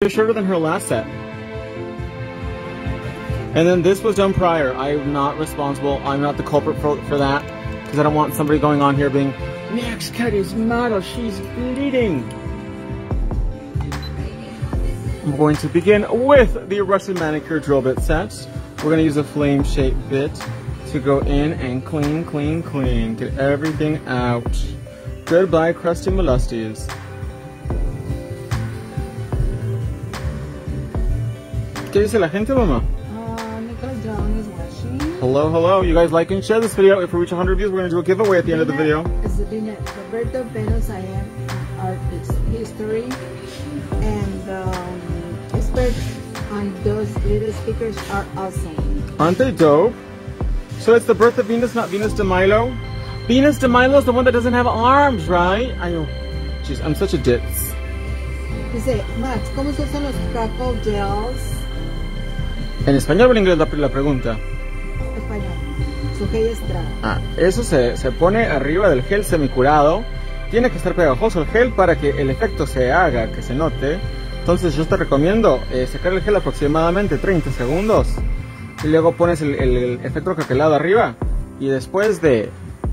They're shorter than her last set. And then this was done prior. I'm not responsible. I'm not the culprit for that. Because I don't want somebody going on here being, Max cut his model, she's bleeding. I'm going to begin with the Russian Manicure Drill Bit Sets. We're going to use a flame shaped bit to go in and clean, clean, clean. Get everything out. Goodbye, crusty molesties. ¿Qué dice la gente, mamá? Nicola Young is watching. Hello, hello. You guys like and share this video. If we reach 100 views, we're going to do a giveaway at the end of the video. It's Roberto Benos, I am artist history. And experts on those little stickers are awesome. Aren't they dope? So it's the birth of Venus, not Venus de Milo. Venus de Milo is the one that doesn't have arms, right? I know. Jeez, I'm such a ditz. Dice, Max, ¿cómo se usan los charcoal gels? ¿En español o en inglés la pregunta? Español. Su gel Estrada. Ah, eso se pone arriba del gel semicurado. Tiene que estar pegajoso el gel para que el efecto se haga, que se note. Entonces yo te recomiendo sacar el gel aproximadamente 30 segundos. Y luego pones el efecto craquelado arriba. Y después de,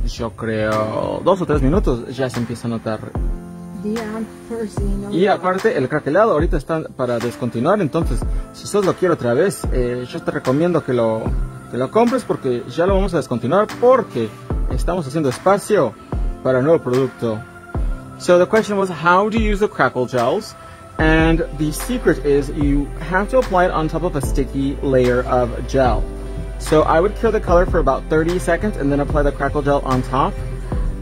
yo creo, 2 o 3 minutos ya se empieza a notar. Y aparte el craquelado ahorita está para descontinuar, entonces si sos lo quiero otra vez, yo te recomiendo que lo compres porque ya lo vamos a descontinuar porque estamos haciendo espacio para nuevo producto. So the question was, how do you use the crackle gels? And the secret is you have to apply it on top of a sticky layer of gel. So I would cure the color for about 30 seconds and then apply the crackle gel on top.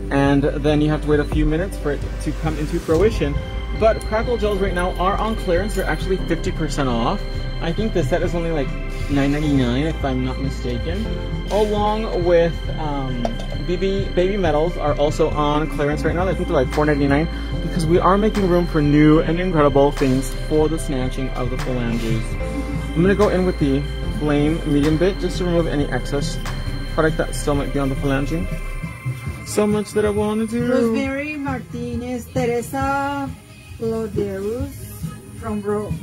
And then you have to wait a few minutes for it to come into fruition. But crackle gels right now are on clearance. They're actually 50% off. I think the set is only like $9.99 if I'm not mistaken. Along with baby metals are also on clearance right now. I think they're like $4.99 because we are making room for new and incredible things for the snatching of the phalanges. I'm gonna go in with the flame medium bit just to remove any excess product that still might be on the phalange. So much that I want to do. Rosemary Martinez, Teresa Floderus from Rhode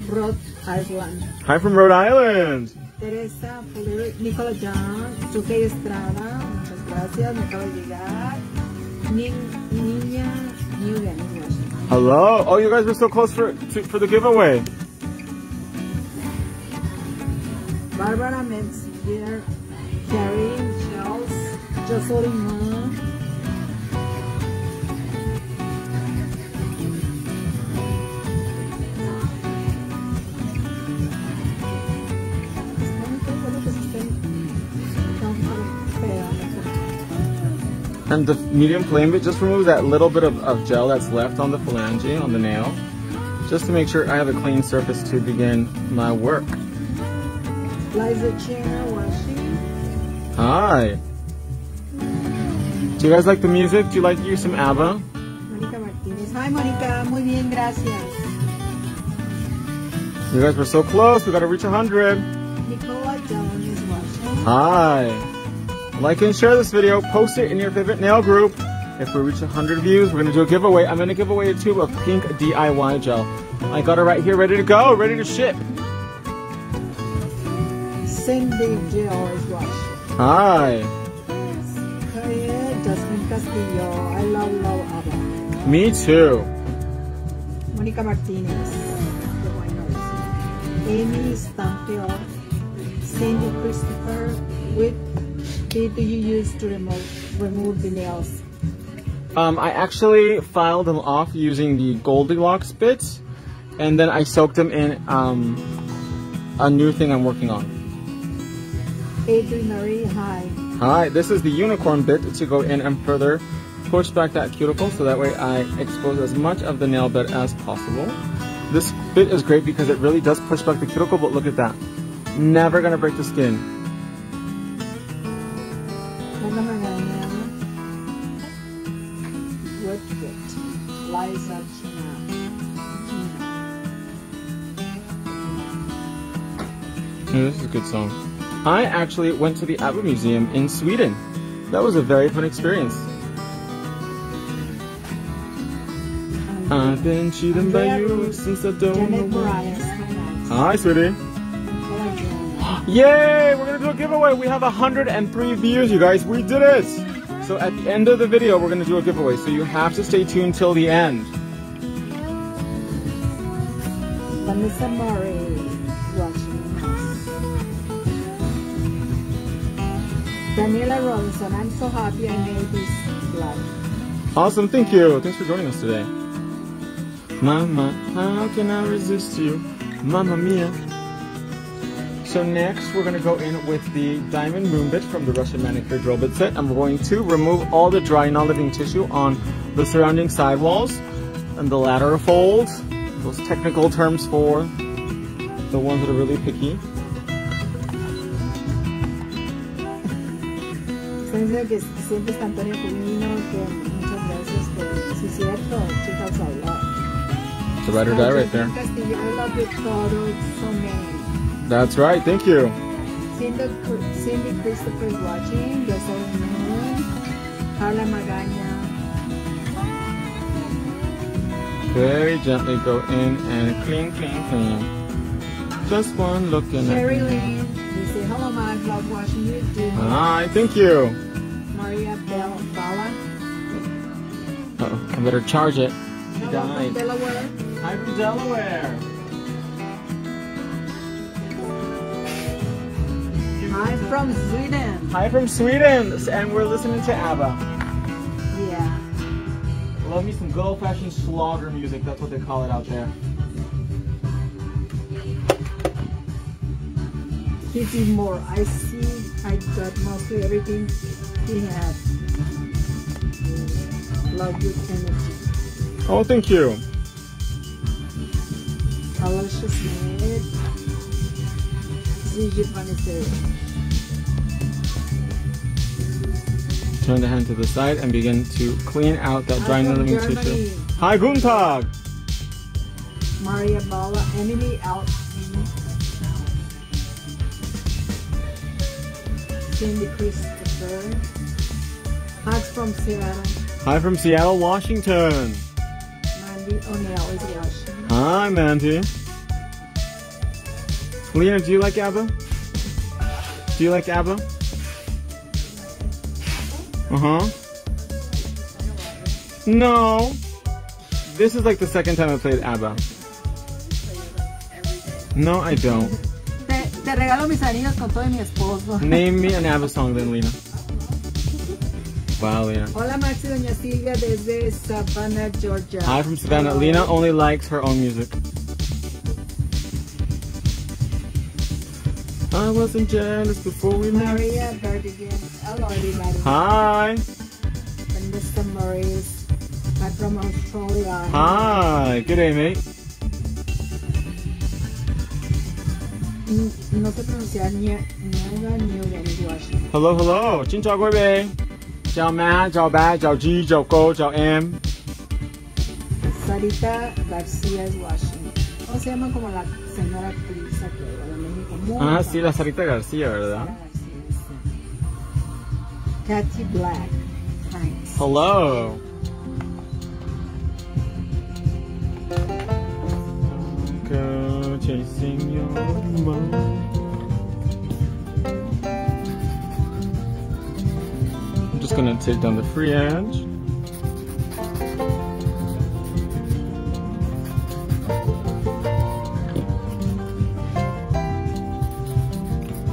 Island. Hi from Rhode Island. Teresa Floderus, Nicola Young, Suke Estrada, muchas gracias, me acabo de llegar. Niña Newgan is watching. Hello. Oh, you guys were so close for the giveaway. Barbara Metz here, Carrie, Charles, Jocelyn Moon. And the medium flame bit just removes that little bit of gel that's left on the phalange, on the nail, just to make sure I have a clean surface to begin my work. Liza Chena watching. Hi. Do you guys like the music? Do you like to use some ABBA? Monica Martinez. Hi Monica, muy bien, gracias. You guys were so close, we gotta reach 100. Nicola Young is watching. Hi. Like and share this video, post it in your favorite nail group. If we reach 100 views, we're gonna do a giveaway. I'm gonna give away a tube of pink DIY gel. I got it right here, ready to go, ready to ship. Cindy Gel is watching. Hi. Yes. Hi, Jasmine Castillo. I love ABBA. Me too. Monica Martinez. Amy Stanfield. Cindy Christopher with. Do you use to remove the nails? I actually filed them off using the Goldilocks bits, and then I soaked them in a new thing I'm working on. Adrienne Marie, hi. Hi, this is the unicorn bit to go in and further push back that cuticle so that way I expose as much of the nail bed as possible. This bit is great because it really does push back the cuticle, but look at that. Never gonna break the skin. This is a good song. I actually went to the ABBA Museum in Sweden. That was a very fun experience. I've been cheated by you since I don't know why. Hi, sweetie. Yay! We're gonna do a giveaway. We have 103 views, you guys. We did it. So at the end of the video, we're gonna do a giveaway. So you have to stay tuned till the end. Vanessa Murray watching us. Daniela Robinson, I'm so happy I made this live. Awesome, thank you. Thanks for joining us today. Mama, how can I resist you? Mamma mia. So next, we're going to go in with the Diamond Moon Bit from the Russian Manicure Drill Bit Set. I'm going to remove all the dry, non-living tissue on the surrounding sidewalls and the lateral folds. Those technical terms for the ones that are really picky. It's a ride or die right there. I love your products so many. That's right, thank you. Cindy Christopher is watching, Joseph Moon, Carla Magana. Very gently go in and clean, clean, clean. Just one look in. Sherry Lynn, you say hello, Max, love watching you too. Hi, thank you. Maria Bell Bala. Uh-oh, I better charge it. She died. Delaware. I'm from Delaware. I'm from Sweden. Hi, from Sweden, and we're listening to ABBA. Yeah. Love me some good old-fashioned schlager music. That's what they call it out there. This is more. I see. I got mostly everything he has. Love your energy. Oh, thank you. Hello, Shasmid. Turn the hand to the side and begin to clean out that dry living tissue. Hi, guten Tag! Maria Bala, Emily out. Cindy Christopher. Max from Seattle. Hi, from Seattle, Washington. Mandy O'Neill is Washington. Hi, Mandy. Lena, do you like ABBA? Do you like ABBA? Uh-huh. No. This is like the second time I played ABBA. No, I don't. Te regalo mis anillos con todo y mi esposo. Name me an ABBA song then, Lena. Wow, Lena. Hola, Maxi, Doña Silvia desde Savannah, Georgia. Hi, from Savannah. Lena only likes her own music. I wasn't jealous before we met. Maria Bertigan. Hello, everybody. Hi. And Mr. Maurice. I'm from Australia. Hi. Good day, mate. No sé pronunciar ni nada ni. Hello, hello. Xin chào quý vị. Chào má, chào ba, chào chị, chào cô, chào em. Sarita Garcia is Washington. O se llama como la señora Prisa que. Ah, sí, la Sarita García, ¿verdad? Kathy Black. Thanks. Hello. Go chasing your moon. I'm just gonna take down the free edge.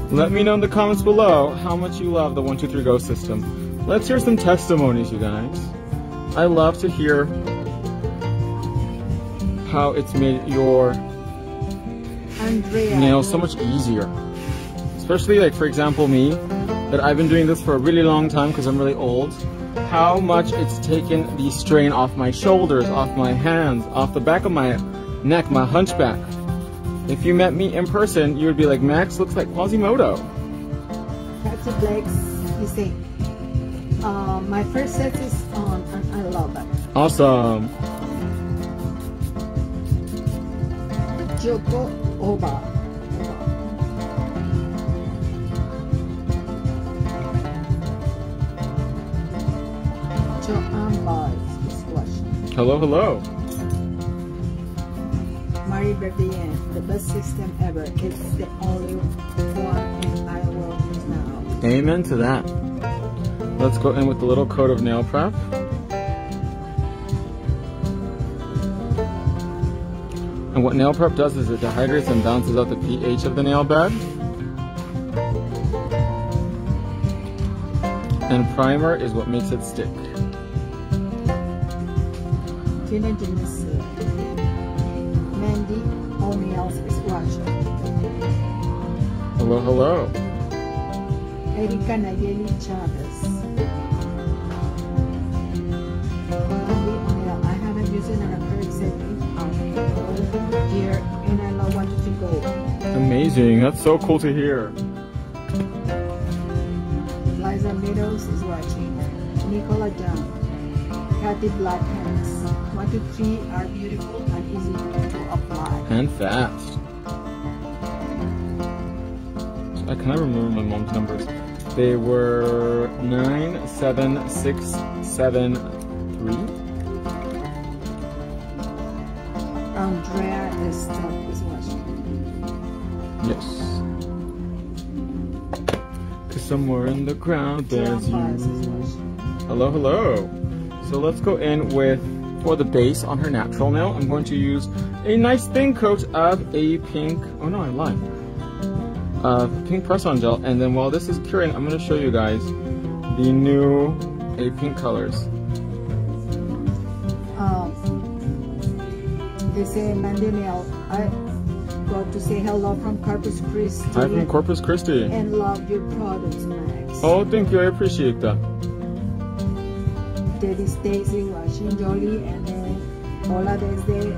Let me know in the comments below how much you love the 123go system. Let's hear some testimonies, you guys. I love to hear how it's made your nails so much easier. Especially, like, for example, me, that I've been doing this for a really long time because I'm really old. How much it's taken the strain off my shoulders, off my hands, off the back of my neck, my hunchback. If you met me in person, you would be like, Max looks like Quasimodo. Kathy Blake, you say, my first set is on, and I love it. Awesome. Joko Oba. Joanne Bars is watching. Hello, hello. Marie Berrien, the best system ever. It's the only form and I will use now. Amen to that. Let's go in with the little coat of nail prep. And what nail prep does is it dehydrates and balances out the pH of the nail bed. And primer is what makes it stick. Tina Denise, Mandy O'Neill's is watching. Hello, hello. Erika Nayeli Chavez. Mandy O'Neill, I haven't used it on a curve set here, and I love 123go. Amazing, that's so cool to hear. Liza Meadows is watching. Nicola Dunn. Kathy Black Hands. 123 are beautiful and easy to apply. And fast. I can never remember my mom's numbers. They were 9, 7, 6, 7, 3. Andrea Estelle is watching. Yes. Somewhere in the crowd, there's you. Hello, hello. So let's go in with, for the base on her natural nail, I'm going to use a nice thin coat of A Pink, oh no, I lied, Pink press-on gel. And then while this is curing, I'm going to show you guys the new A Pink colors. They say Mandy Nail. To say hello from Corpus Christi. Hi from Corpus Christi. And love your products, Max. Oh, thank you. I appreciate that. That is Daisy Washington Jolie and then hola desde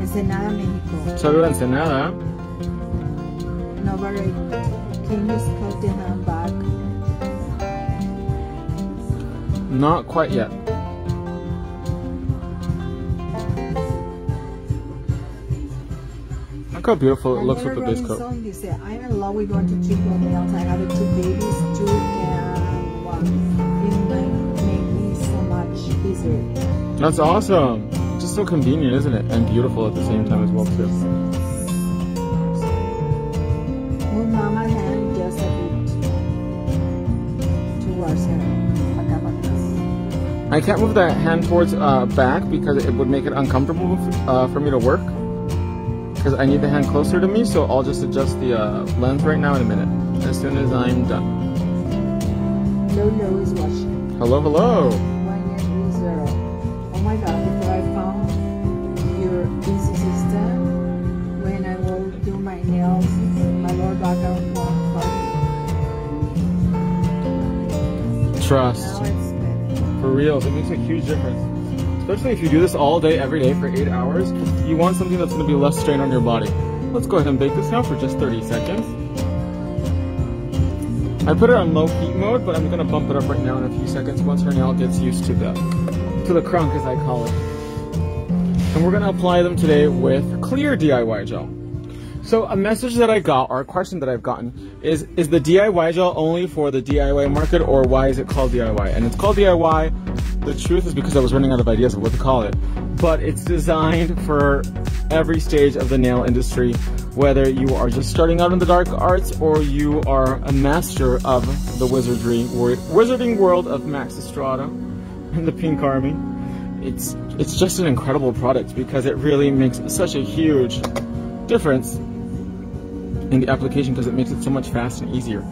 Ensenada, Mexico. Saludos, Ensenada. Novare, can you cut the hand back? Not quite yet. Look how beautiful it looks with the base coat. I'm in love with 123go nails. I have two babies, two and one. It might make me so much easier. That's awesome. It's just so convenient, isn't it? And beautiful at the same time as well, too. Move mama hand just a bit towards her. I can't move that hand towards back because it would make it uncomfortable for me to work. Because I need the hand closer to me, so I'll just adjust the lens right now in a minute, as soon as I'm done. Lolo is watching. Hello, hello. 1 year 0. Oh my God! Before I found your easy system, when I will do my nails, my lower back won't hurt. Trust. For reals, it makes a huge difference. Especially if you do this all day, every day for 8 hours, you want something that's going to be less strain on your body. Let's go ahead and bake this now for just 30 seconds. I put it on low heat mode, but I'm going to bump it up right now in a few seconds once her nail gets used to the crunk, as I call it. And we're going to apply them today with clear DIY gel. So a message that I got, or a question that I've gotten, is the DIY gel only for the DIY market, or why is it called DIY? And it's called DIY. The truth is because I was running out of ideas of what to call it, but it's designed for every stage of the nail industry, whether you are just starting out in the dark arts or you are a master of the wizarding world of Max Estrada and the Pink Army. It's just an incredible product because it really makes such a huge difference in the application because it makes it so much faster and easier.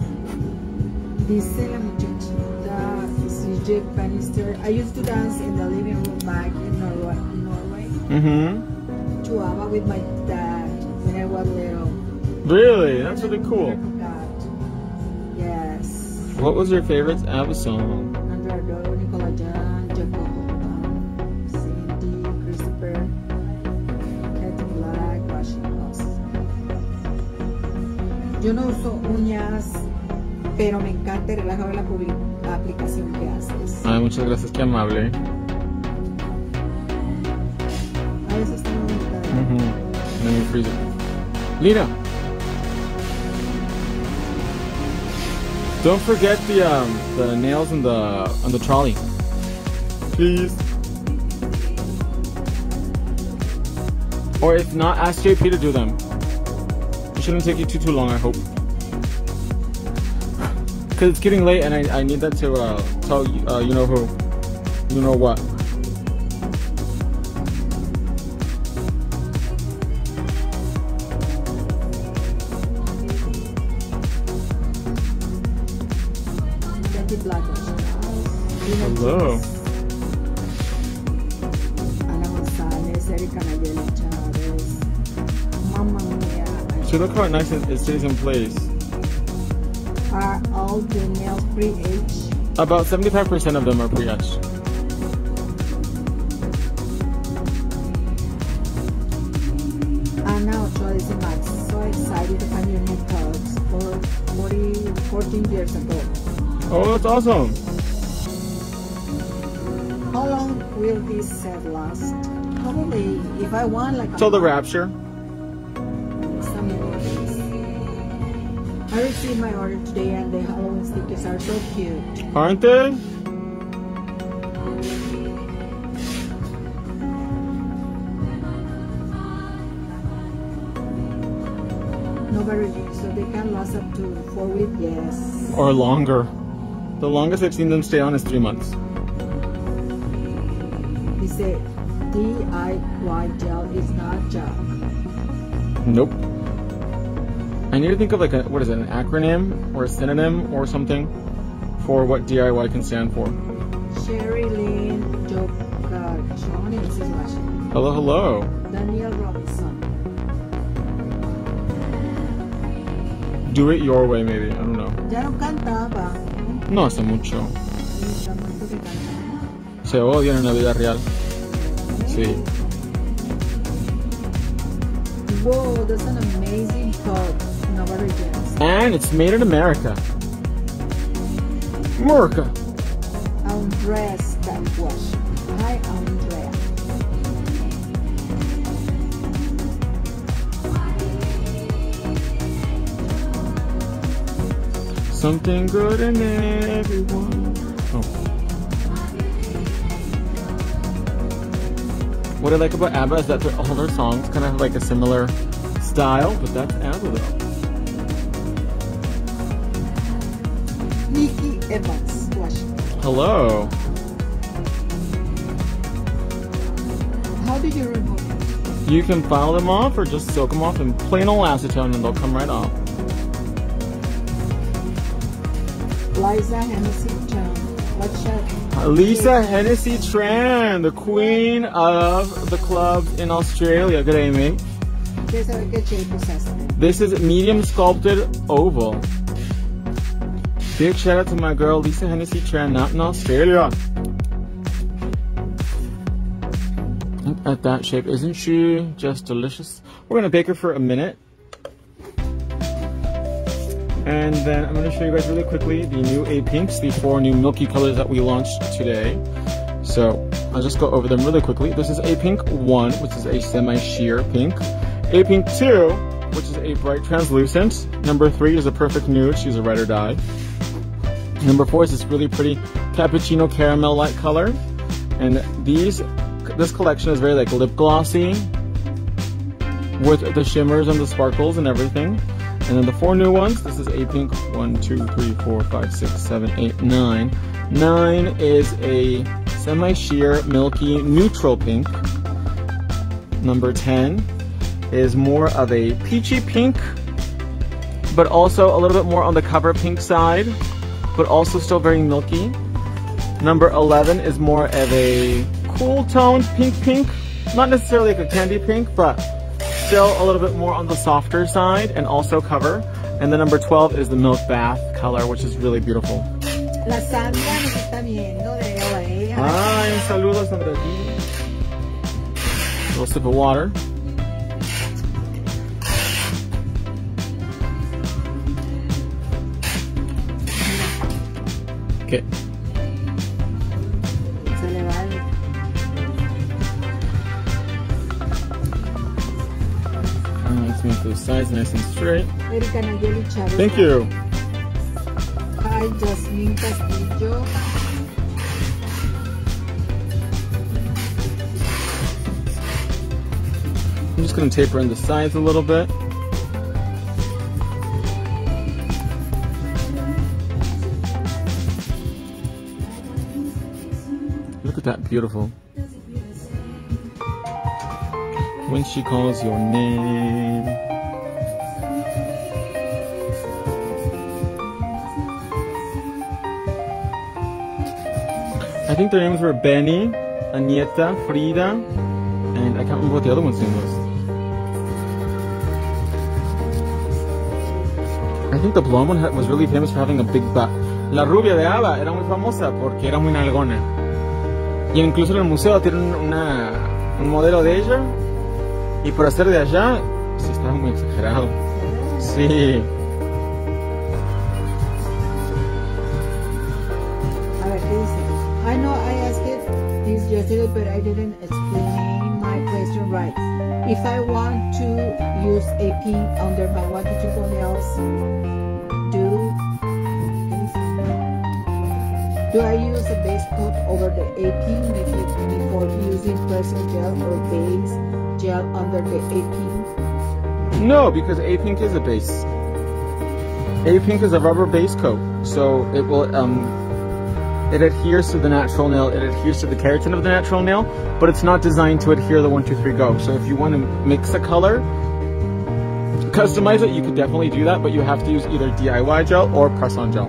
Jake Bannister. I used to dance in the living room back in Norway. Mm-hmm. To ABBA with my dad when I was little. Really? That's really cool. Yes. What was your favorite ABBA song? Andrea, Nicola John, Jacob, Cindy, Christopher, Kathy Black, Washington. Yo no uso uñas, pero me encanta el relajo de la publicidad. Aplicación que haces. Ay, muchas gracias, qué amable. A veces está muy bien. Let me freeze it. Lina! Don't forget the nails in on the trolley. Please. Or if not, ask JP to do them. It shouldn't take you too long, I hope. Because it's getting late and I need that to tell you, you know who. You know what. Hello. She look how nice it stays in place. Are all the nails pre-etched? About 75% of them are pre-etched. I'm now Joyce Max, so excited to find your new products for 14 years ago. Oh, that's awesome. How long will this set last? Probably, if I want, like... Till the rapture. I received my order today and the Halloween stickers are so cute. Aren't they? Nobody reviews, so they can last up to 4 weeks, yes. Or longer. The longest I've seen them stay on is 3 months. He said, DIY gel is not gel. Nope. I need to think of like a, what is it, an acronym or a synonym or something for what DIY can stand for. Sherry Lynn Jokajohn, this is Russian. Hello, hello. Daniel Robinson. Do it your way, maybe, I don't know. Ya no cantaba. No hace mucho. Se odian en la vida real. Sí. Whoa, that's an amazing photo. And it's made in America. America. Andreas Danbush. Hi, Andrea. Something good in everyone. Oh. What I like about ABBA is that all their songs kind of have like a similar style, but that's ABBA though. Nikki Evans, Washington. Hello. How do you remove them? You can file them off or just soak them off in plain old acetone and they'll come right off. Liza Hennessy Tran. What's your name? Lisa Hennessy Tran, the queen of the club in Australia. Good day, mate. This is medium sculpted oval. Big shout out to my girl Lisa Hennessy Tran, not in Australia. Look at that shape, isn't she just delicious? We're gonna bake her for a minute. And then I'm gonna show you guys really quickly the new A Pinks, the 4 new milky colors that we launched today. So I'll just go over them really quickly. This is A Pink 1, which is a semi-sheer pink. A Pink 2, which is a bright translucent. Number 3 is a perfect nude, she's a red or dye. Number 4 is this really pretty cappuccino caramel like color, and this collection is very like lip glossy with the shimmers and the sparkles and everything. And then the 4 new ones, this is A Pink 1, 2, 3, 4, 5, 6, 7, 8, 9. 9 is a semi-sheer milky neutral pink. Number 10 is more of a peachy pink, but also a little bit more on the cover pink side, but also still very milky. Number 11 is more of a cool toned pink. Not necessarily like a candy pink, but still a little bit more on the softer side and also cover. And then number 12 is the milk bath color, which is really beautiful. La Sandra nos está viendo de hoy. Ay, saludos, Sandra. A little sip of water. Okay. Let's make those sides nice and straight. Thank you. Hi, Jasmine Castillo. I'm just going to taper in the sides a little bit. Look at that, beautiful. When she calls your name. I think their names were Benny, Anieta, Frida, and I can't remember what the other one's name was. I think the blonde one was really famous for having a big butt. La rubia de Ava era muy famosa porque era muy nalgona. Y incluso en el museo tienen un modelo de ella. Y por hacer de allá, sí estaba muy exagerado. Sí. A ver, ¿qué dice? I know I asked it this yesterday, but I didn't explain my question right. If I want to use a pink under my watercolor nails, do I use a base coat over the A Pink before using pressing gel or base gel under the A Pink? No, because A Pink is a base. A Pink is a rubber base coat, so it will it adheres to the natural nail, it adheres to the keratin of the natural nail, but it's not designed to adhere the 123go. So if you want to mix a color, customize it, you could definitely do that, but you have to use either DIY gel or press on gel.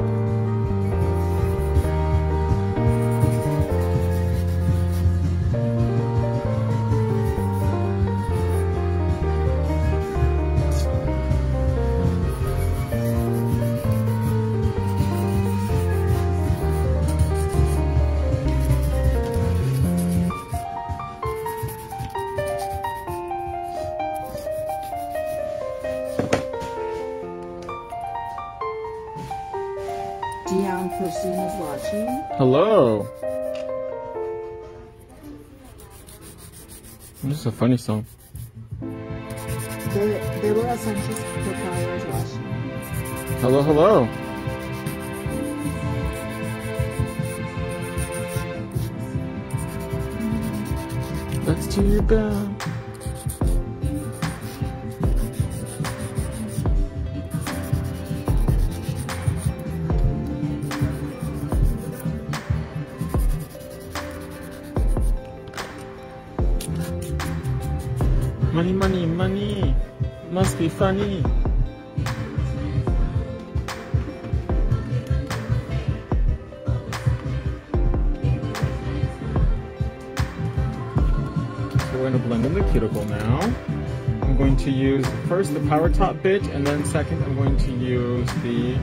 Dion Christine is watching. Hello. This is a funny song. Deborah Sanchez Pocaro is watching. Hello, hello. Let's do your bell. Money, money, money, must be funny. So we're going to blend in the cuticle now. I'm going to use first the power top bit, and then second I'm going to use the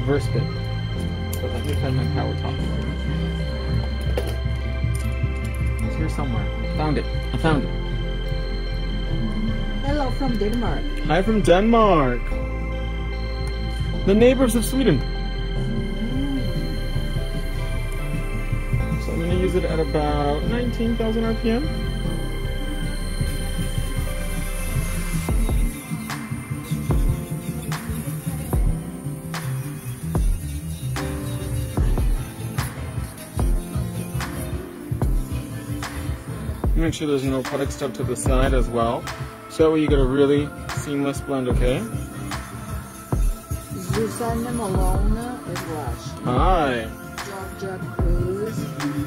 reverse bit. So let me find my power top bit. It's here somewhere. Found it. I found it. Hello from Denmark. Hi from Denmark. The neighbors of Sweden. So I'm going to use it at about 19,000 RPM. Make sure there's no product stuck to the side as well. So that way you get a really seamless blend, okay? Susanna Malona is watching. Hi. Georgia Cruz.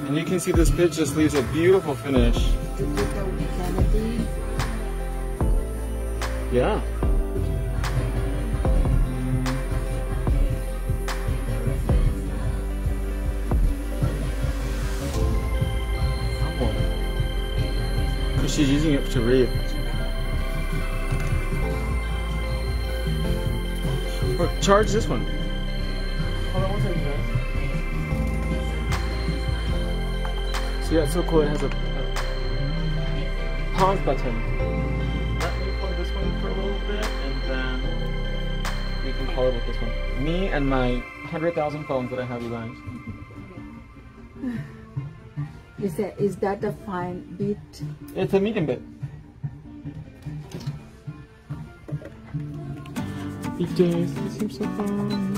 And you can see this bit just leaves a beautiful finish. Yeah. She's using it to read. Or charge this one. Hold on one second, guys. So yeah, it's so cool. It has a pause button. Let me pull this one for a little bit, and then we can color with this one. Me and my 100,000 phones that I have, you guys. Is that a fine bit? It's a medium bit. These days, it seems so fun.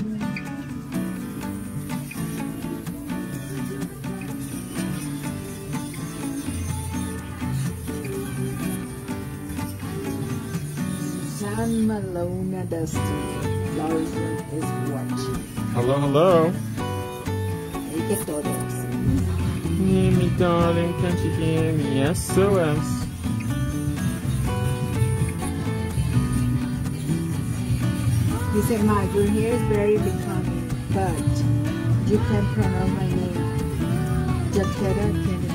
San Malona Dusty Larson is watching. Hello, hello. Make it all this. Hear me, darling, can't you hear me? SOS. He said, Mike, your hair is very becoming, but you can pronounce my name. Jabkara Kennedy.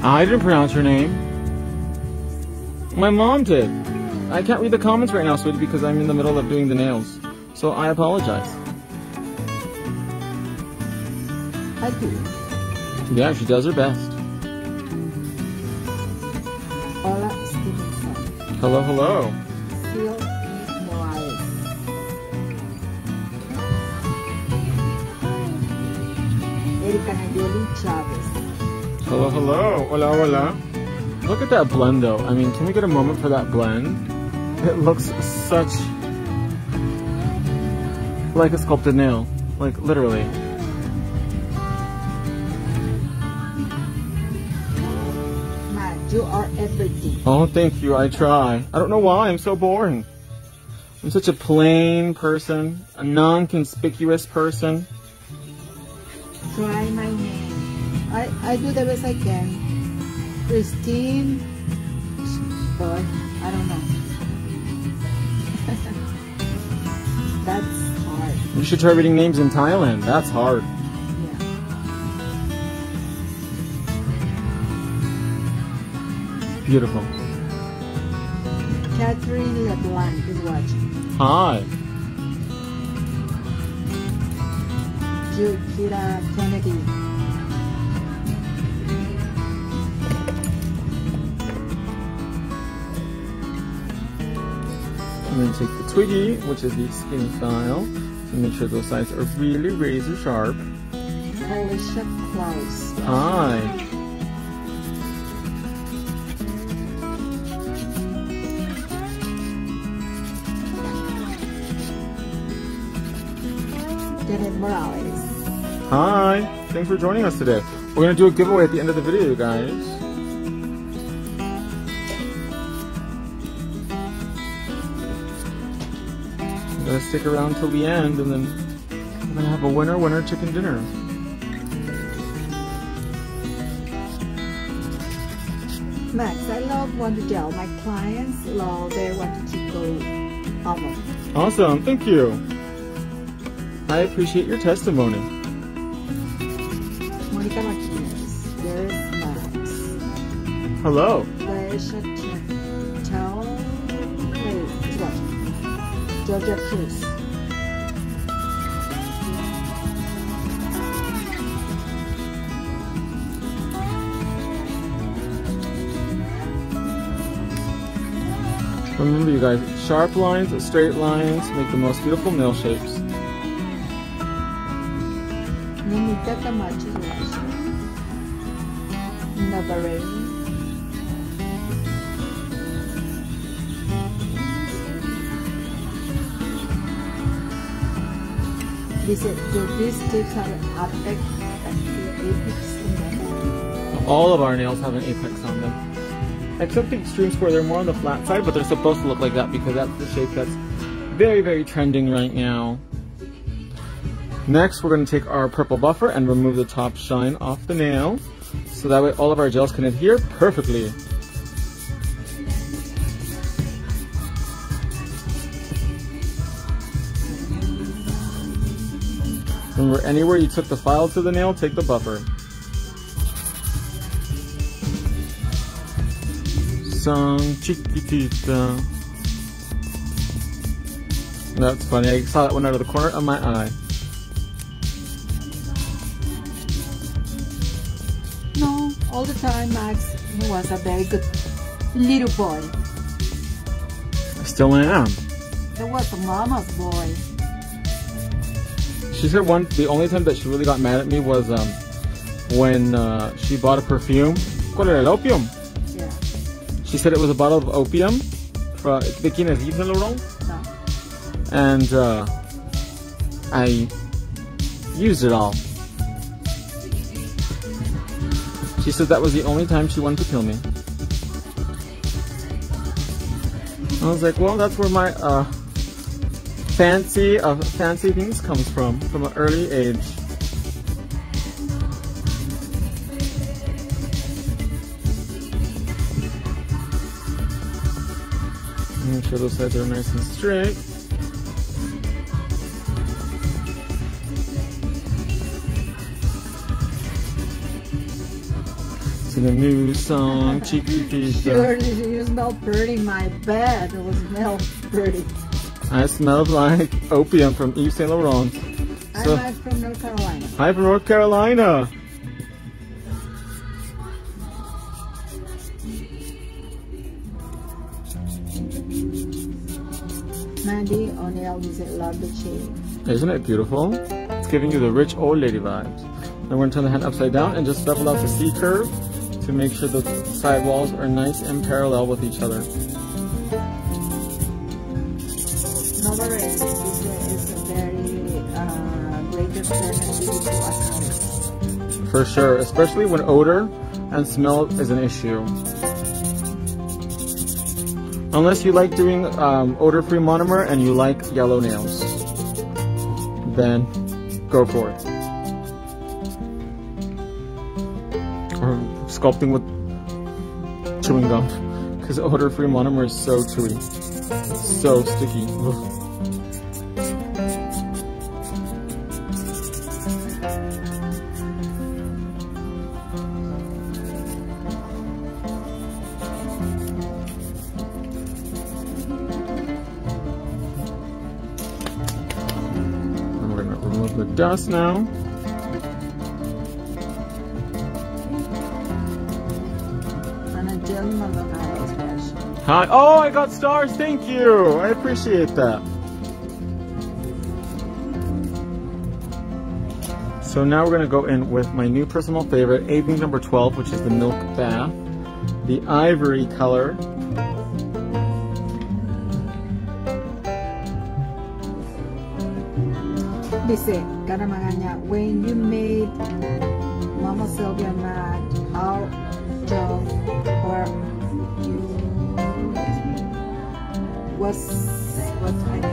I didn't pronounce your name. My mom did. I can't read the comments right now, sweetie, because I'm in the middle of doing the nails. So I apologize. I do. Yeah, she does her best. Hola, Stevenson. Hello, hello. Seal Morales. Erika Nayeli Chavez. Hello, hello. Hola, hola. Look at that blend though. I mean, can we get a moment for that blend? It looks such like a sculpted nail. Like, literally. Ma, you are everything. Oh, thank you. I try. I don't know why. I'm so boring. I'm such a plain person. A non-conspicuous person. Try my name. I do the best I can. Christine, but I don't know. That's hard. You should try reading names in Thailand. That's hard. Yeah. Beautiful. Catherine LeBlanc is watching. Hi. Jukira Kennedy. I'm going to take the Twiggy, which is the skinny style, to make sure those sides are really razor sharp. Alicia Klaus. Hi. David Morales. Hi. Thanks for joining us today. We're going to do a giveaway at the end of the video, you guys. Gonna stick around till the end, and then I'm gonna have a winner chicken dinner. Max, I love Wonder Gel. My clients love their Wonder Gel album. Awesome, thank you. I appreciate your testimony. Monica Martinez, there is Max. Hello. Georgia Cruz. Remember, you guys, sharp lines, straight lines make the most beautiful nail shapes. Nenita Camacho Navarre. These tips have an apex and apex in them. All of our nails have an apex on them. Except the extreme square, they're more on the flat side, but they're supposed to look like that because that's the shape that's very, very trending right now. Next, we're going to take our purple buffer and remove the top shine off the nail. So that way all of our gels can adhere perfectly. Remember, anywhere you took the file to the nail, take the buffer. Song chiquitita. That's funny. I saw that one out of the corner of my eye. No, all the time, Max, he was a very good little boy. I still am. He was a mama's boy. She said the only time that she really got mad at me was when she bought a perfume. Opium. Yeah. She said it was a bottle of opium from Yves Saint Laurent. No. And I used it all. She She said that was the only time she wanted to kill me. I was like, well, that's where my fancy of fancy things comes from an early age. Make sure those sides are nice and straight. To the new song, Cheeky Pizza. Surely you smell pretty, my bad. It will smell pretty. I smell like opium from Yves Saint Laurent. So, I'm from North Carolina. Hi from North Carolina. Mandy O'Neill uses lovely shade. Isn't it beautiful? It's giving you the rich old lady vibes. Then we're going to turn the hand upside down and just double out the C curve to make sure the side walls are nice and parallel with each other. Number 8 is a very greatest and beautiful account. For sure, especially when odor and smell is an issue. Unless you like doing odor-free monomer and you like yellow nails, then go for it. Or sculpting with chewing gum, because odor-free monomer is so chewy, so sticky. Ugh. The dust now. Hi. Oh, I got stars. Thank you. I appreciate that. So now we're going to go in with my new personal favorite, A Pink number 12, which is the Milk Bath, the ivory color. Dice, Cara Magaña, when you made Mama Sylvia mad, how tough were you? What time?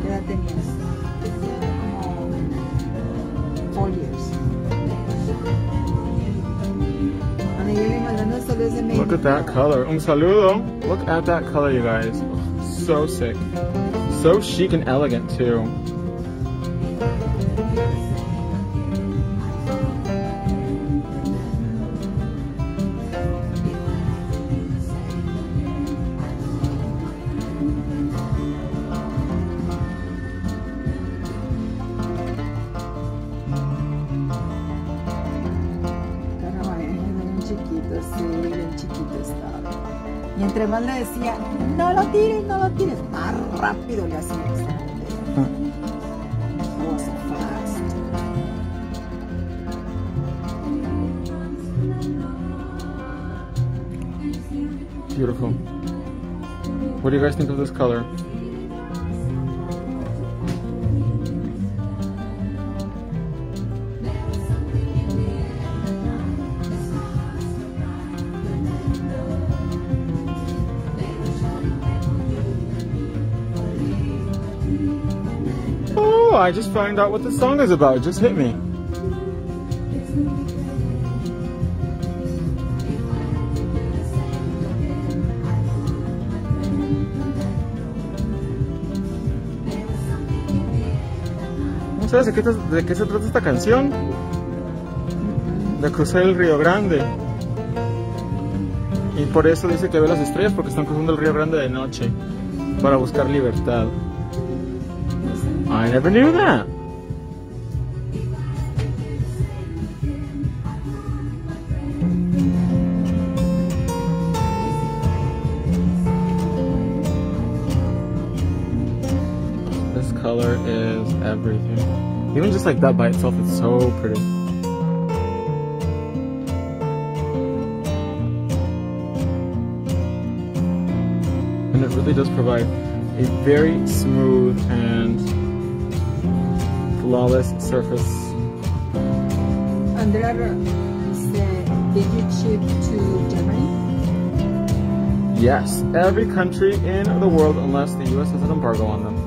¿Qué edad tenías? 4 years. Look at that color. Un saludo. Look at that color, you guys. So sick. So chic and elegant, too. Y entre más le decía, no lo tires, no lo tires, más rápido le hacía. So fast. Beautiful. What do you guys think of this color? I just found out what the song is about. It just hit me. ¿No sabes de qué se trata esta canción? De cruzar el Río Grande. Y por eso dice que ve las estrellas porque están cruzando el Río Grande de noche para buscar libertad. I never knew that. This color is everything. Even just like that by itself, it's so pretty. And it really does provide a very smooth and flawless surface. Andrea dice, Did you ship to Germany? Yes, every country in the world unless the US has an embargo on them.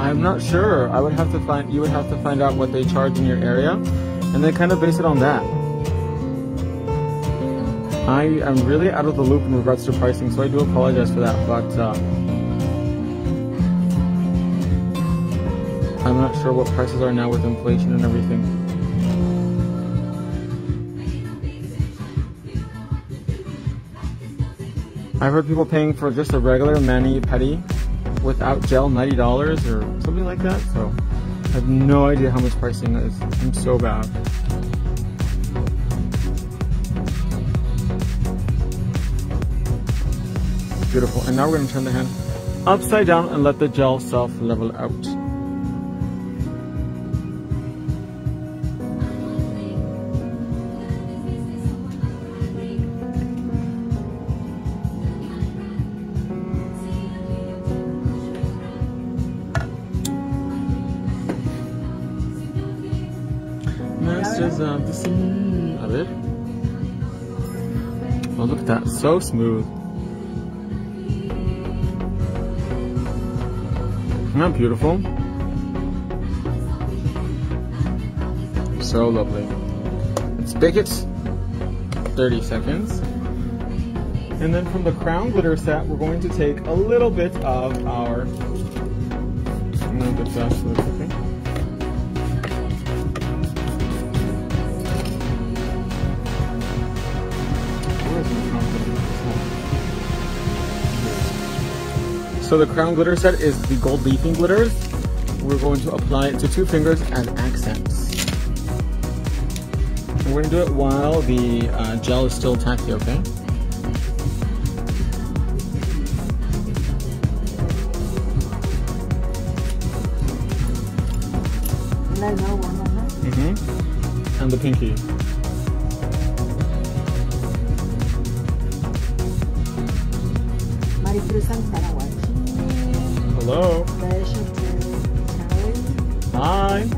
I'm not sure. I would have to find. You would have to find out what they charge in your area, and then kind of base it on that. I am really out of the loop in regards to pricing, so I do apologize for that. But I'm not sure what prices are now with inflation and everything. I've heard people paying for just a regular mani-pedi without gel, $90 or something like that, so I have no idea how much pricing is. I'm so bad. Beautiful, and now we're gonna turn the hand upside down and let the gel self level out. A bit. Oh, look at that, so smooth. Isn't that beautiful? So lovely. Let's bake it 30 seconds. And then from the crown glitter set, we're going to take a little bit of our. I'm going to get that so it's okay. So the crown glitter set is the gold leafing glitters. We're going to apply it to two fingers as accents. And we're going to do it while the gel is still tacky, okay? Mm-hmm. And the pinky. Hello. Hi. And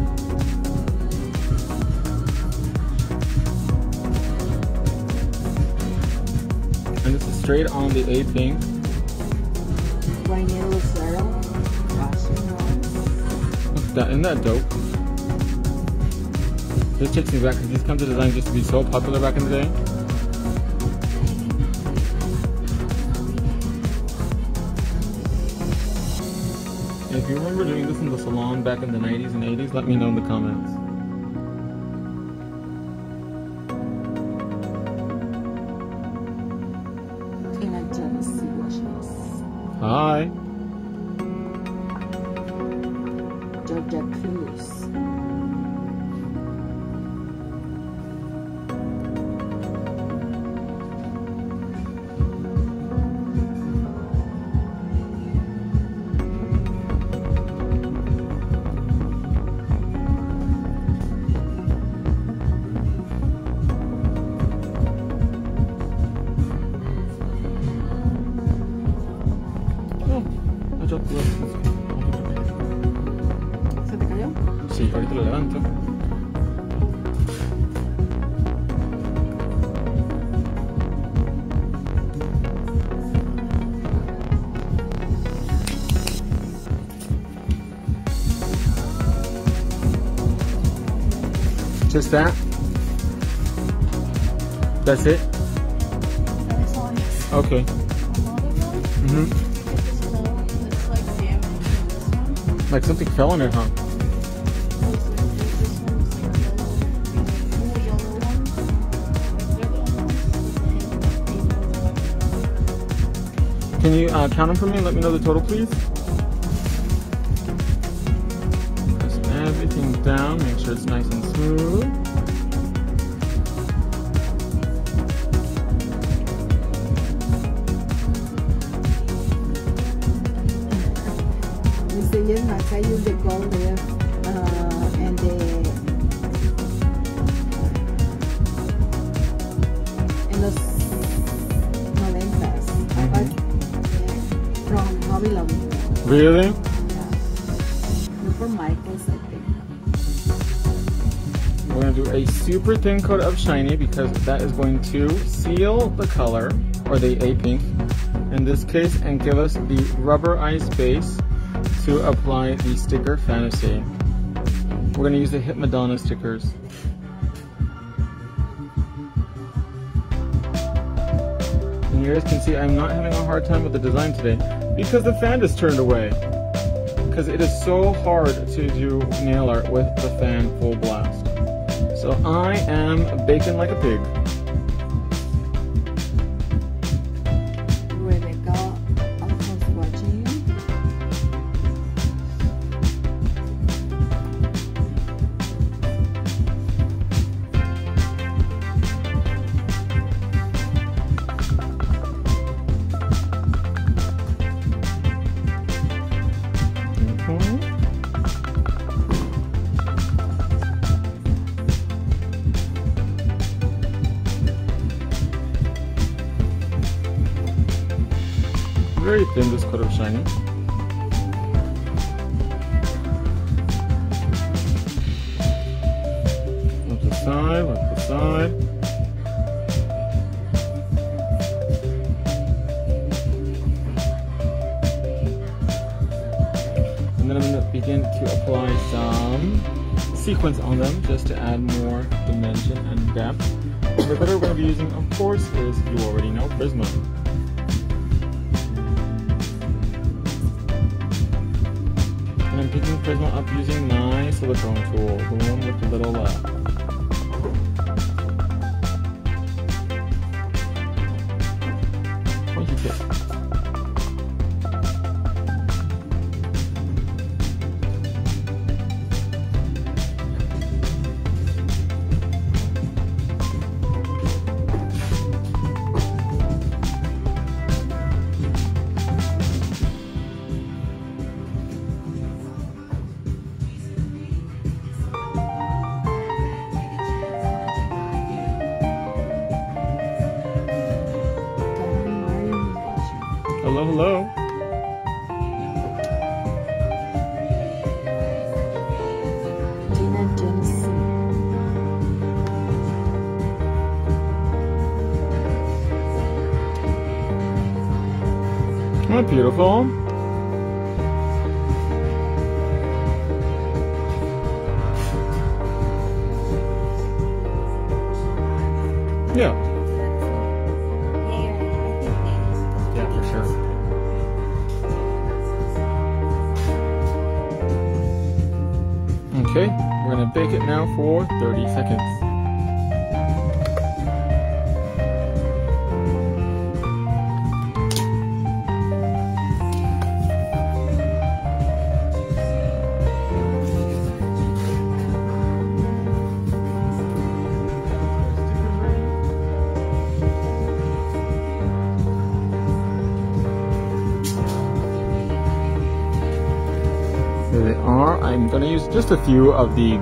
this is straight on the A Pink. Isn't that dope? This takes me back because these kinds of designs used to be so popular back in the day. If you remember doing this in the salon back in the 90s and 80s, let me know in the comments. Hi. Georgia Cruz. Sí, ahorita lo levanto. Just that. That's it. Okay. Mm-hmm. Like something fell in it, huh? Can you count them for me and let me know the total, please? Press everything down, make sure it's nice and smooth. I use the gold there and the Really? Look for Michael's, I think. We're going to do a super thin coat of shiny because that is going to seal the color, or the A Pink in this case, and give us the rubberized base to apply the sticker fantasy. We're going to use the Hit Madonna stickers. And you guys can see I'm not having a hard time with the design today because the fan is turned away. Because it is so hard to do nail art with the fan full blast. So I am baking like a pig. Very thin, this coat of shiny. Up the side, left the side. And then I'm going to begin to apply some sequins on them just to add more dimension and depth. And the glitter we're going to be using, of course, is, you already know, Prisma. I'm picking Prisma up using my silicone tool, the one with the little pointy tip. Hello, hello. Oh, beautiful. Yeah. Okay, we're going to bake it now for 30 seconds. There they are. I'm going to use just a few of the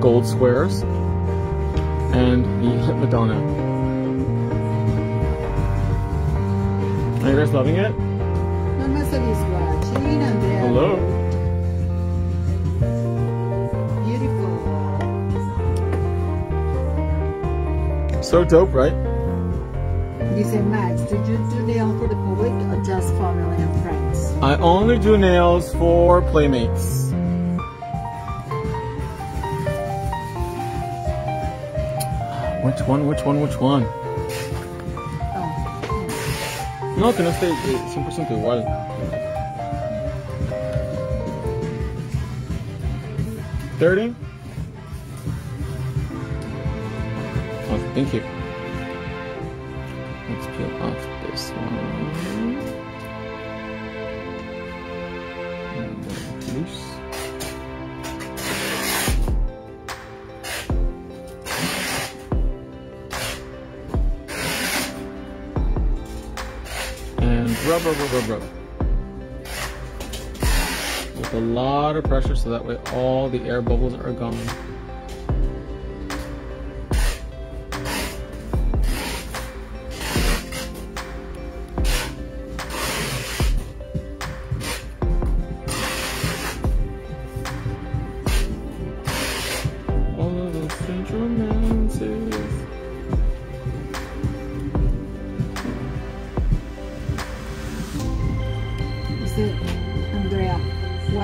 gold squares and the Hit Madonna. Are you guys loving it? Hello. Beautiful. So dope, right? You say, Max, did you do nails for the public or just family and friends? I only do nails for playmates. Which one? Oh. No, que no esté 100% igual. $30? Oh, thank you. Let's peel off this one. Loose. And rub. With a lot of pressure so that way all the air bubbles are gone.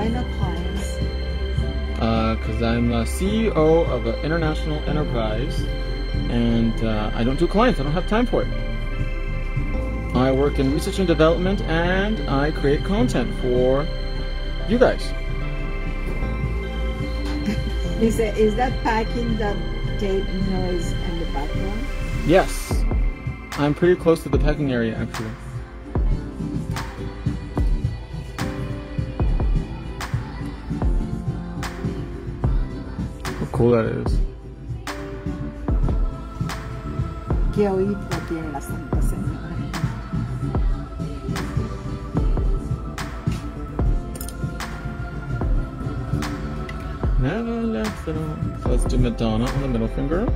enterprise? Because I'm a CEO of an international enterprise, and I don't do clients. I don't have time for it. I work in research and development, and I create content for you guys. Is that packing that tape noise in the background? Yes. I'm pretty close to the packing area, actually. How cool that is. Qué oído tiene la Santa Señora. Never left it all. So let's do Madonna on the middle finger.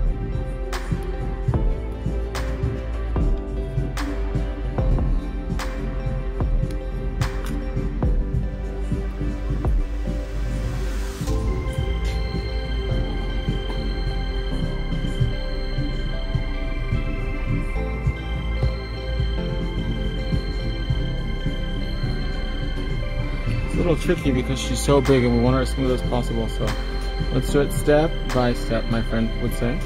Tricky because she's so big and we want her as smooth as possible, so let's do it step by step, my friend would say.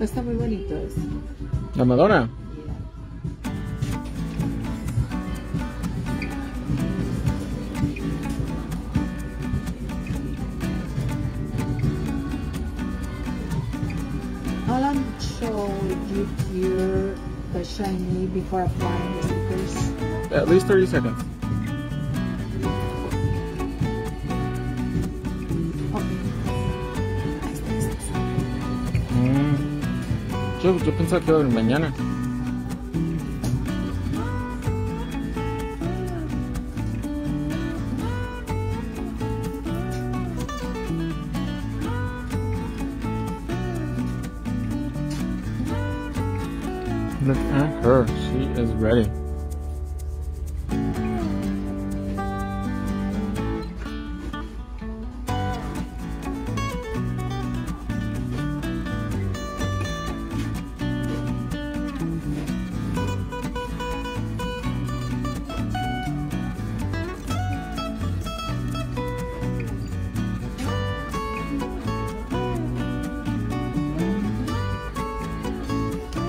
Está muy bonito eso. La Madonna. Shiny before applying the stickers. At least 30 seconds. Yo pensaba que iba a venir mañana. Look at her, she is ready.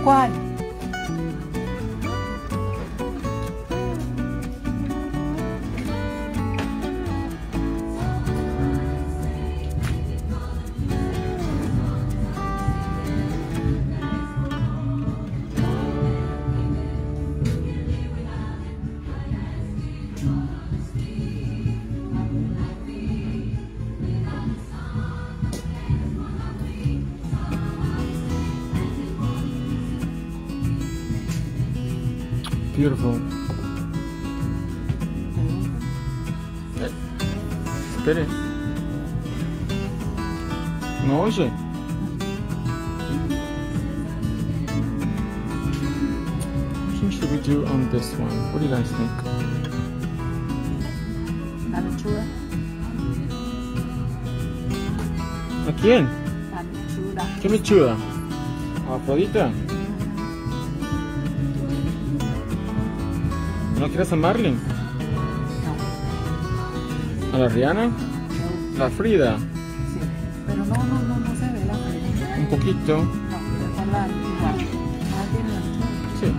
What? Beautiful. Espere. ¿No oye? What should we do on this one? What do you guys think? Manicura. ¿A quién? Manicura. ¿Qué me chula? ¿A Afrodita? ¿No quieres a Marlin? No. ¿A la Rihanna? No. ¿La Frida? Sí, pero no se ve la Frida. Un poquito. No, pero la igual. Sí.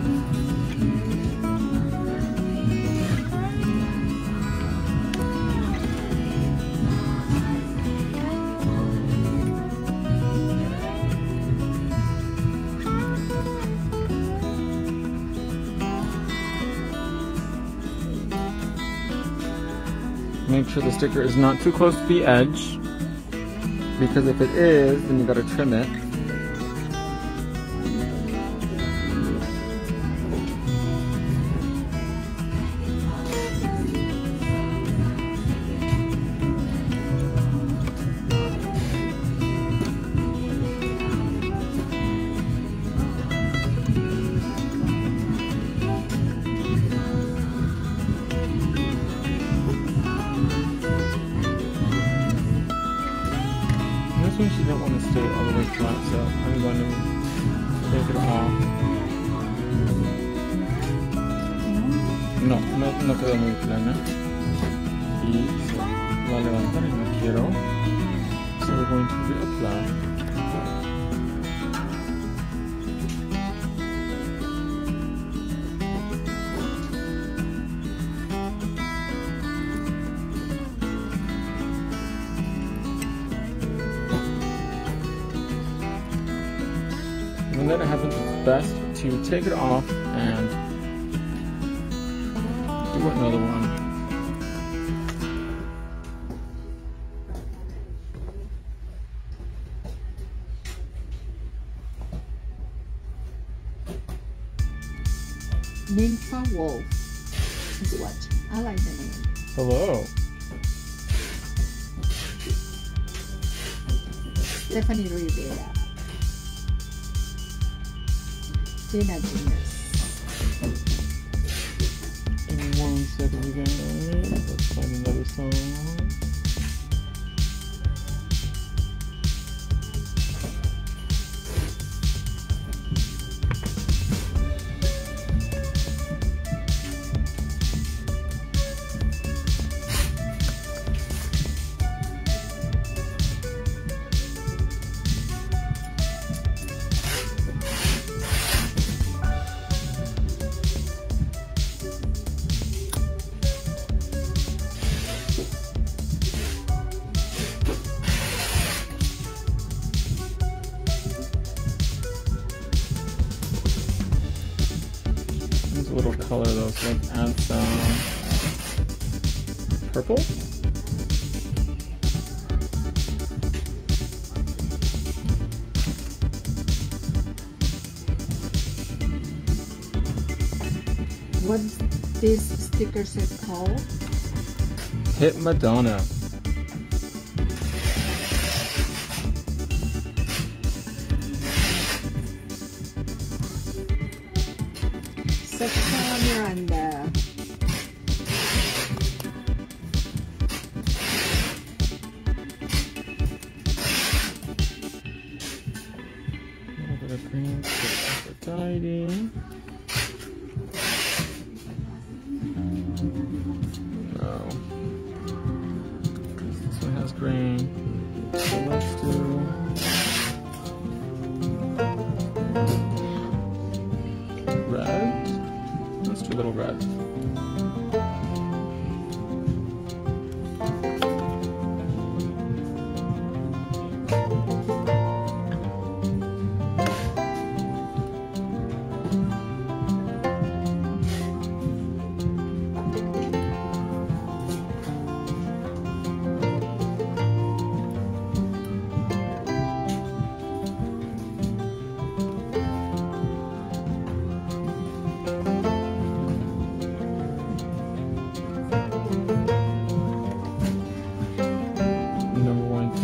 Make sure the sticker is not too close to the edge, because if it is, then you gotta trim it. You don't want to stay all the way flat, so I'm going to take it off. No quedó muy plana. Y se va a levantar y no quiero. So we're going to reapply. Then I have it best to take it off and do another one. Ninfa Wolf is what I like the name. Hello. Stephanie Rivera. Give me 1 second again. Let's find another song. Little color though, so let's add some purple. What these stickers are called? Hit Madonna. Miranda. A little bit of green for Aphrodite. No. This one has green. So let's do. Little red.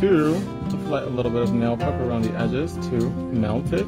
To apply a little bit of nail prep around the edges to melt it.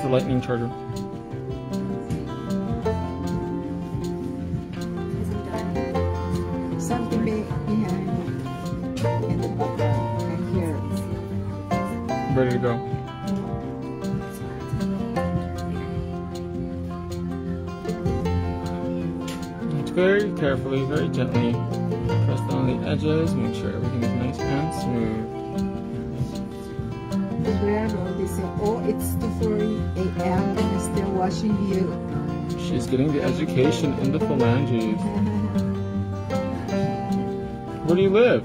The lightning charger. Something big behind in the book right here. Ready to go. Very carefully, very gently press down the edges, make sure everything is nice and smooth. They say, oh, it's 2:40 a.m. and I'm still watching you. She's getting the education in the phalanges. Where do you live?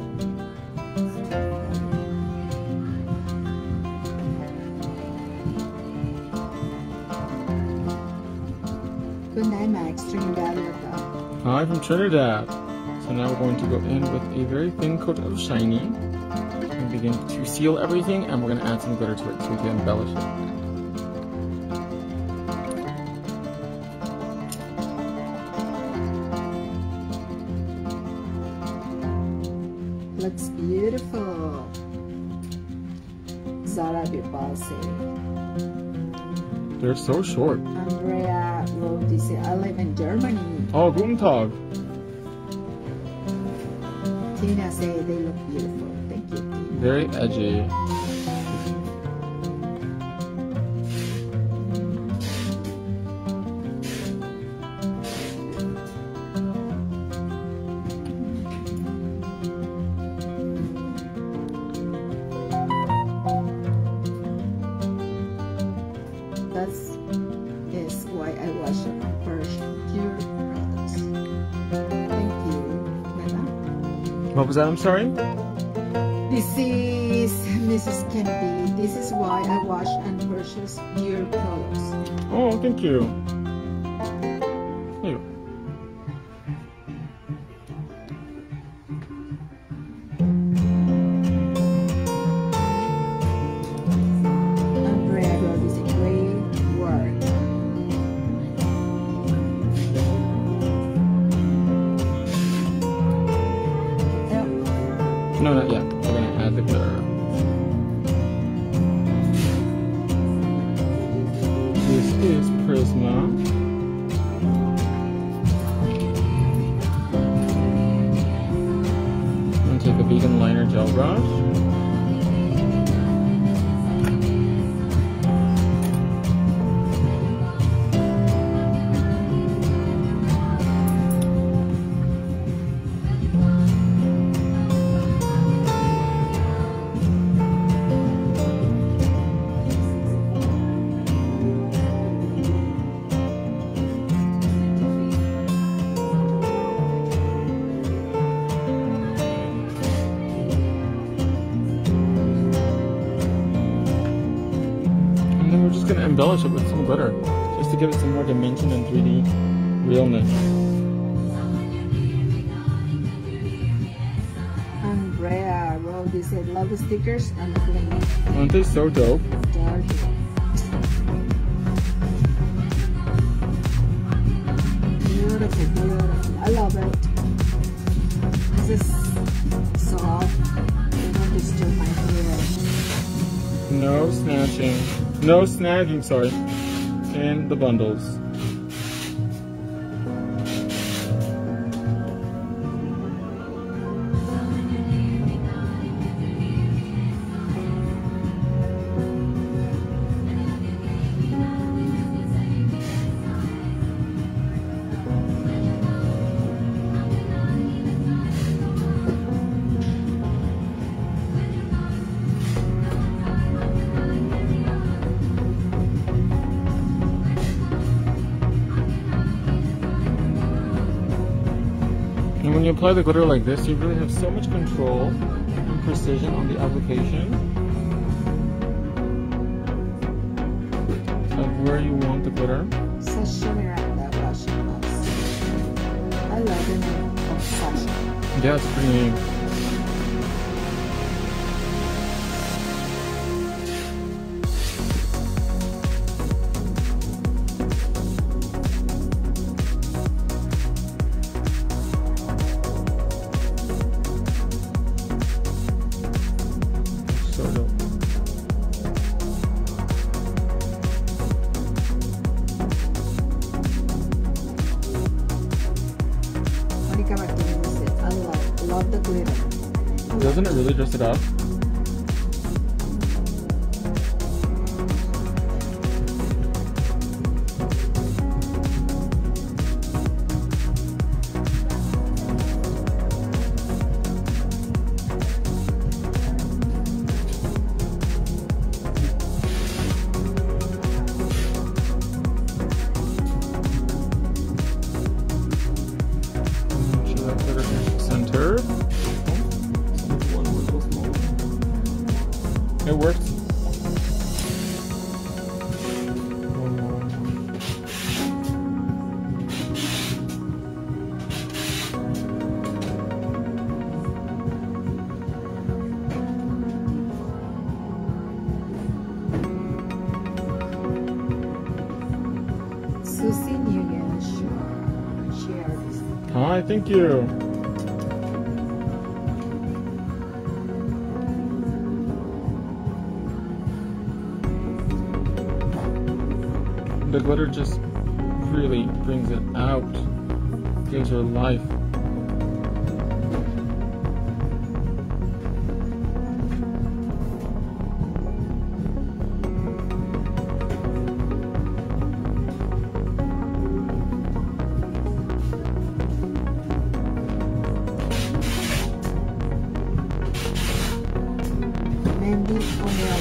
Good night, Max. Dream about it. Hi from Trinidad. So now we're going to go in with a very thin coat of shiny and begin to seal everything, and we're going to add some glitter to it so we can embellish it. Looks beautiful. Zara Bipase. They're so short. Andrea Rodise. I live in Germany. Oh, guten Tag. Tina said they look beautiful. Thank you, Tina. Very edgy. What was that? I'm sorry? This is Mrs. Kennedy. This is why I wash and purchase pure colors. Oh, thank you. Here. Andrea, that is a great work. No, not yet. We're gonna add the glitter. This is Prisma. I'm gonna take a vegan liner gel brush. Going to embellish it with some glitter just to give it some more dimension and 3D realness. Andrea wrote, they said, love the stickers and the aren't they so dope? Dark. Beautiful, beautiful. I love it. This is soft. They don't disturb my hair. No snatching. No snagging, sorry, in the bundles. And when you apply the glitter like this, you really have so much control and precision on the application of where you want the glitter. Sasha Miranda brush. I love the name of Sasha. Yeah, it's pretty name. Love the glitter. Doesn't it really dress it up? It works. Hi, thank you. The glitter just really brings it out, gives her life.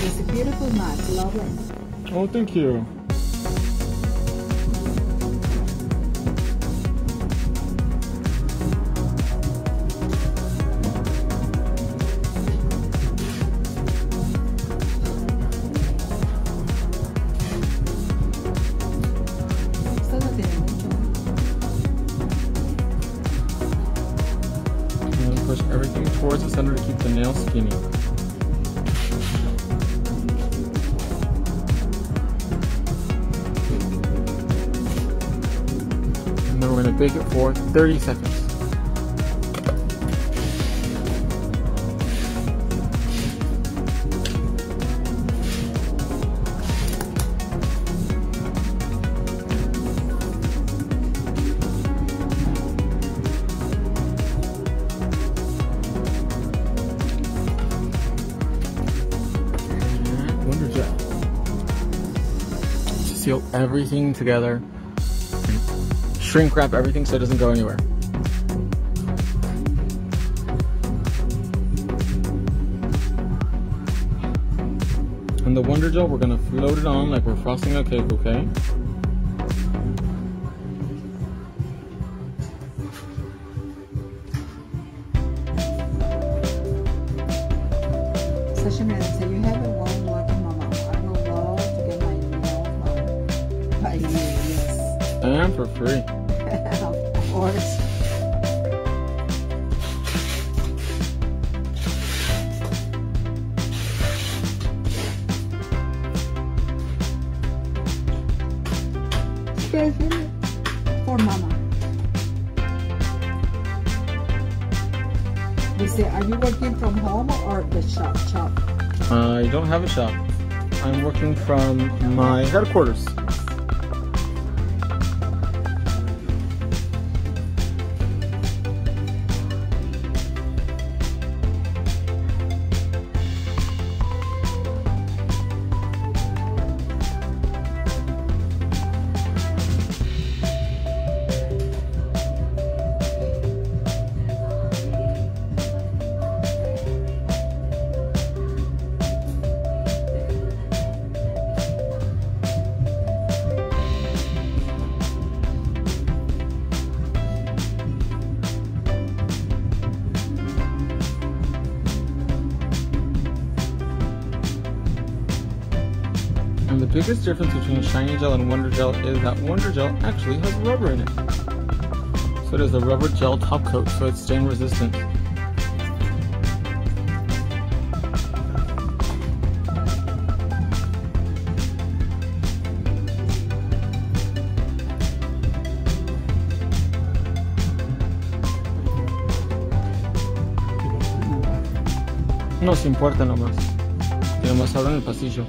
Is a beautiful mat, love it. Oh, thank you. And then push everything towards the center to keep the nail skinny. We're going to bake it for 30 seconds. Wonder Gel. Seal everything together. Shrink wrap everything so it doesn't go anywhere. And the Wonder Gel, we're gonna float it on like we're frosting a cake, okay? Sasha Madden said, you have a warm welcome, Mama. I would love to get my nail done by you, yes. And for free. Of course. For Mama. They say, are you working from home or the shop? I don't have a shop. I'm working from my headquarters. And the biggest difference between Shiny Gel and Wonder Gel is that Wonder Gel actually has rubber in it. So it is a rubber gel top coat, so it's stain resistant. No se importa nomás. Tiene más ahora en el pasillo.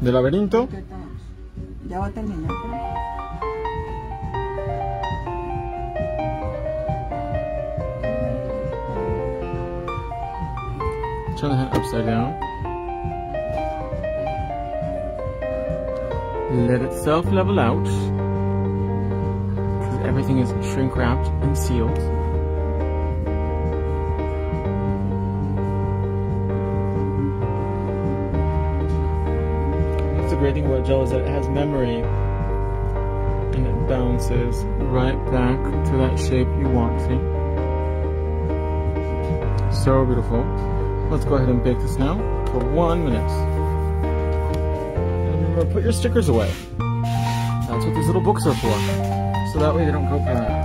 Del laberinto. Ya va a terminar. Turn the head upside down. Let it self level out. Because everything is shrink wrapped and sealed. The great thing about gel is that it has memory and it bounces right back to that shape you want, see? So beautiful. Let's go ahead and bake this now for 1 minute. And remember, put your stickers away. That's what these little books are for. So that way they don't go bad.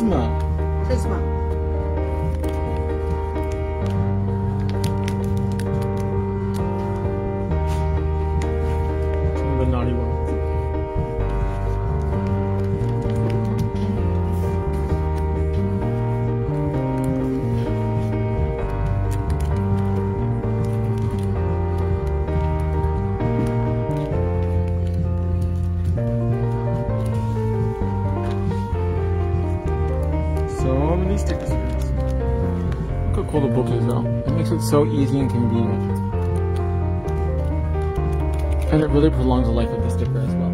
Sisma. All the bookings out. It makes it so easy and convenient. And it really prolongs the life of the sticker as well.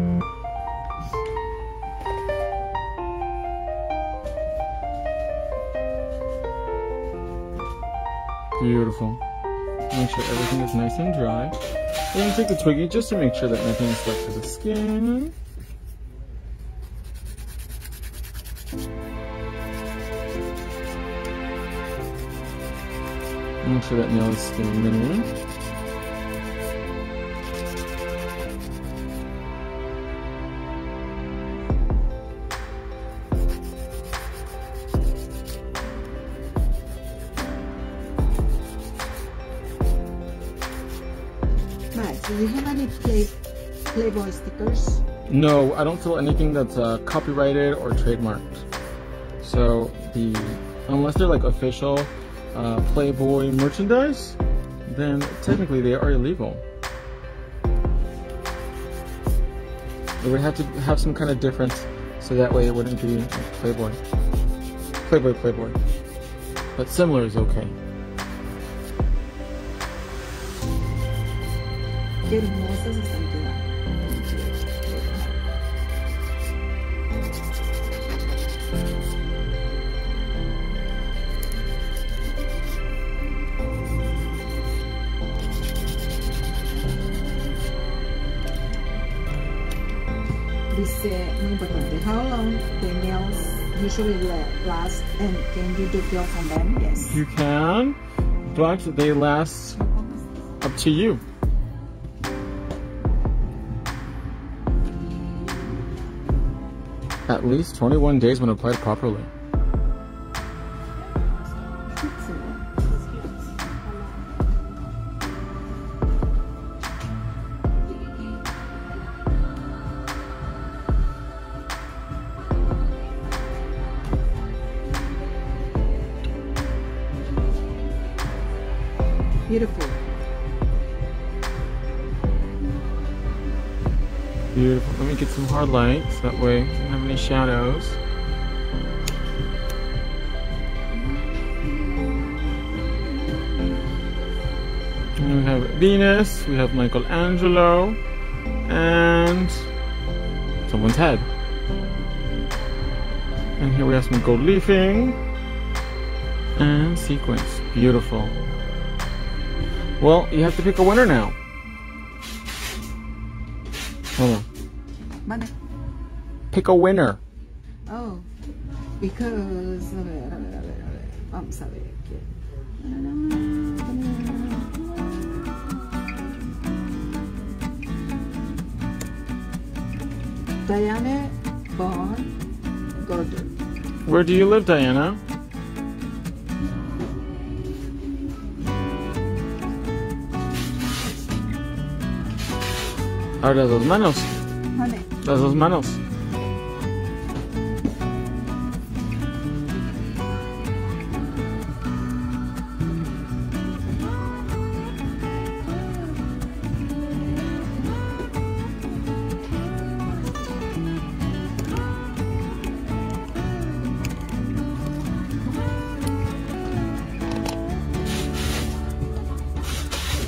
Beautiful. Make sure everything is nice and dry. And take the Twiggy just to make sure that nothing is stuck to the skin. Make sure that nail is still minimal. Max, do you have any Playboy stickers? No, I don't feel anything that's copyrighted or trademarked. So unless they're like official. Playboy merchandise, then technically they are illegal. It would have to have some kind of difference so that way it wouldn't be Playboy. Playboy. But similar is okay. How long the nails usually last, and can you do gel from them? Yes. You can, but they last up to you. At least 21 days when applied properly. Beautiful. Beautiful. Let me get some hard lights, that way I don't have any shadows. And we have Venus, we have Michelangelo, and someone's head. And here we have some gold leafing and sequins. Beautiful. Well, you have to pick a winner now. Hold on. Pick a winner. Oh, because... I'm sorry. Diana Von Gordon. Where do you live, Diana? Ahora las dos manos. Vale. Las dos manos.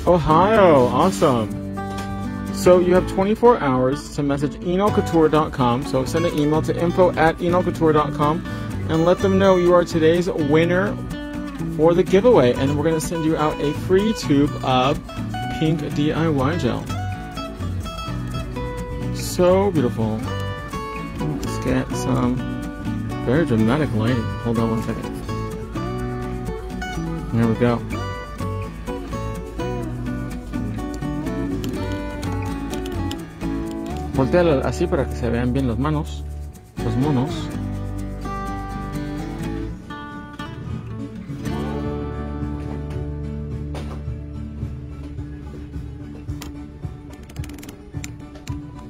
Ohio, awesome. So you have 24 hours to message enocouture.com. So send an email to info@enocouture.com and let them know you are today's winner for the giveaway. And we're going to send you out a free tube of pink DIY gel. So beautiful. Let's get some very dramatic lighting. Hold on one second. There we go. Voltealo así para que se vean bien las manos, los monos.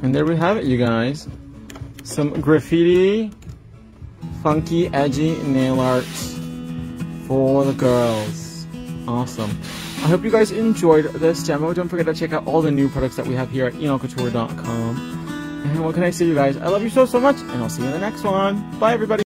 And there we have it, you guys. Some graffiti, funky, edgy nail art for the girls. Awesome. I hope you guys enjoyed this demo. Don't forget to check out all the new products that we have here at enocouture.com. And what can I say, you guys? I love you so, so much, and I'll see you in the next one. Bye, everybody.